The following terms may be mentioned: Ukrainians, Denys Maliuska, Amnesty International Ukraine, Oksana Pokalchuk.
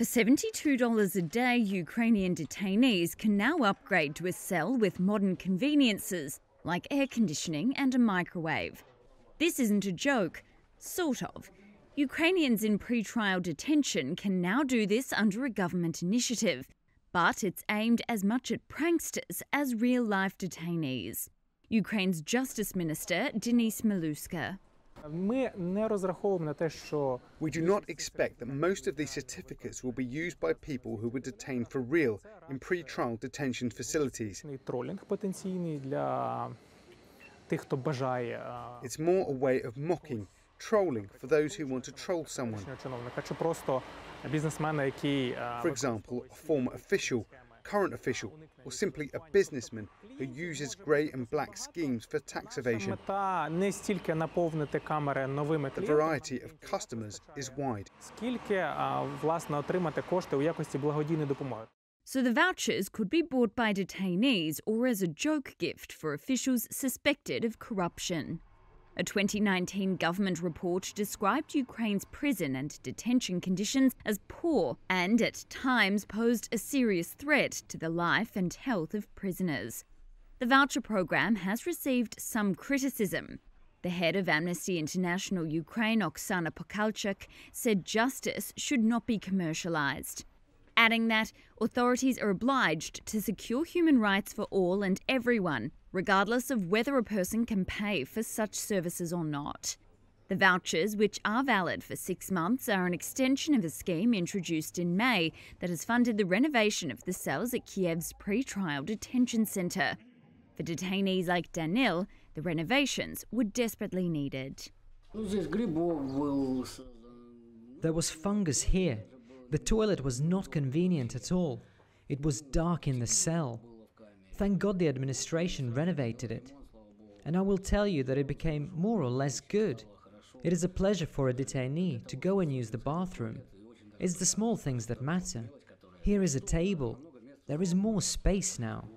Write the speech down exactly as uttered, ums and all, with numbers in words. For seventy-two dollars a day, Ukrainian detainees can now upgrade to a cell with modern conveniences like air conditioning and a microwave. This isn't a joke, sort of. Ukrainians in pre-trial detention can now do this under a government initiative, but it's aimed as much at pranksters as real-life detainees. Ukraine's Justice Minister, Denys Maliuska. We do not expect that most of these certificates will be used by people who were detained for real in pre-trial detention facilities. It's more a way of mocking, trolling for those who want to troll someone. For example, a former official, current official, or simply a businessman who uses grey and black schemes for tax evasion. The variety of customers is wide. So the vouchers could be bought by detainees or as a joke gift for officials suspected of corruption. A twenty nineteen government report described Ukraine's prison and detention conditions as poor and at times posed a serious threat to the life and health of prisoners. The voucher program has received some criticism. The head of Amnesty International Ukraine, Oksana Pokalchuk, said justice should not be commercialized, adding that authorities are obliged to secure human rights for all and everyone, regardless of whether a person can pay for such services or not. The vouchers, which are valid for six months, are an extension of a scheme introduced in May that has funded the renovation of the cells at Kiev's pre-trial detention centre. For detainees like Danil, the renovations were desperately needed. There was fungus here. The toilet was not convenient at all. It was dark in the cell. Thank God the administration renovated it. And I will tell you that it became more or less good. It is a pleasure for a detainee to go and use the bathroom. It's the small things that matter. Here is a table. There is more space now.